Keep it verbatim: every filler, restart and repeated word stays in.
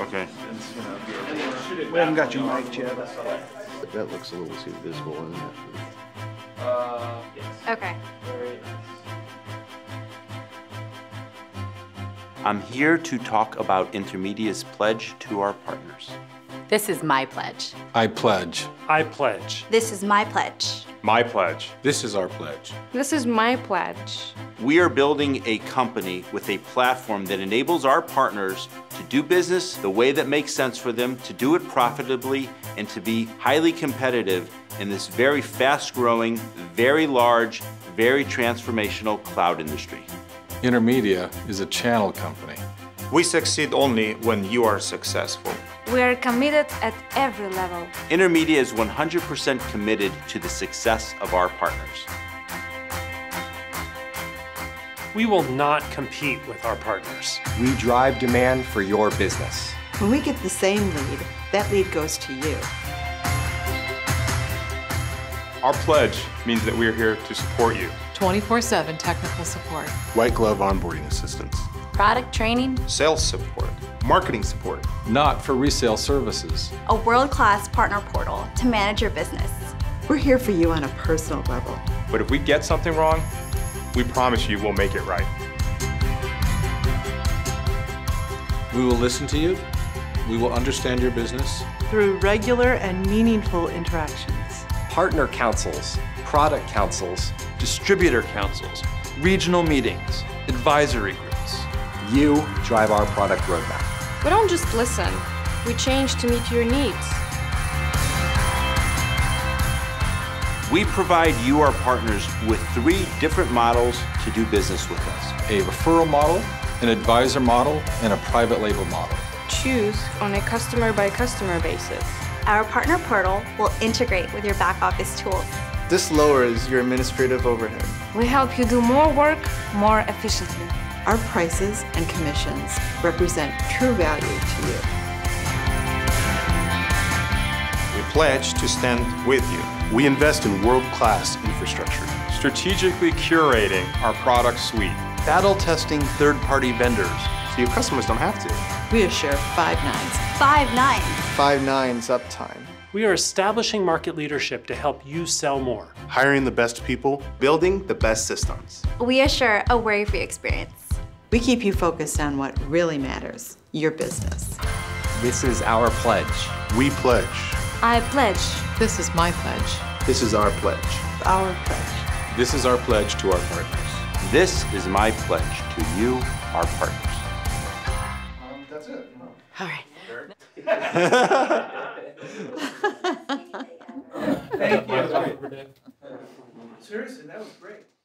Okay. We haven't got you mic'd yet. That looks a little too visible, isn't it? Uh, yes. Okay. Very nice. I'm here to talk about Intermedia's pledge to our partners. This is my pledge. I pledge. I pledge. This is my pledge. My pledge. This is our pledge. This is my pledge. We are building a company with a platform that enables our partners to do business the way that makes sense for them, to do it profitably, and to be highly competitive in this very fast-growing, very large, very transformational cloud industry. Intermedia is a channel company. We succeed only when you are successful. We are committed at every level. Intermedia is one hundred percent committed to the success of our partners. We will not compete with our partners. We drive demand for your business. When we get the same lead, that lead goes to you. Our pledge means that we are here to support you. twenty-four seven technical support. White glove onboarding assistance. Product training. Sales support. Marketing support. Not for resale services. A world-class partner portal to manage your business. We're here for you on a personal level. But if we get something wrong, we promise you we'll make it right. We will listen to you. We will understand your business. Through regular and meaningful interactions. Partner councils, product councils, distributor councils, regional meetings, advisory groups. You drive our product roadmap. We don't just listen, we change to meet your needs. We provide you, our partners, with three different models to do business with us. A referral model, an advisor model, and a private label model. Choose on a customer-by-customer basis. Our partner portal will integrate with your back office tools. This lowers your administrative overhead. We help you do more work more efficiently. Our prices and commissions represent true value to you. We pledge to stand with you. We invest in world-class infrastructure. Strategically curating our product suite. Battle testing third-party vendors so your customers don't have to. We assure five nines. Five nines. Five nines uptime. We are establishing market leadership to help you sell more. Hiring the best people, building the best systems. We assure a worry-free experience. We keep you focused on what really matters, your business. This is our pledge. We pledge. I pledge. This is my pledge. This is our pledge. Our pledge. This is our pledge to our partners. This is my pledge to you, our partners. Um, that's it. All right. Thank you. Seriously, that was great.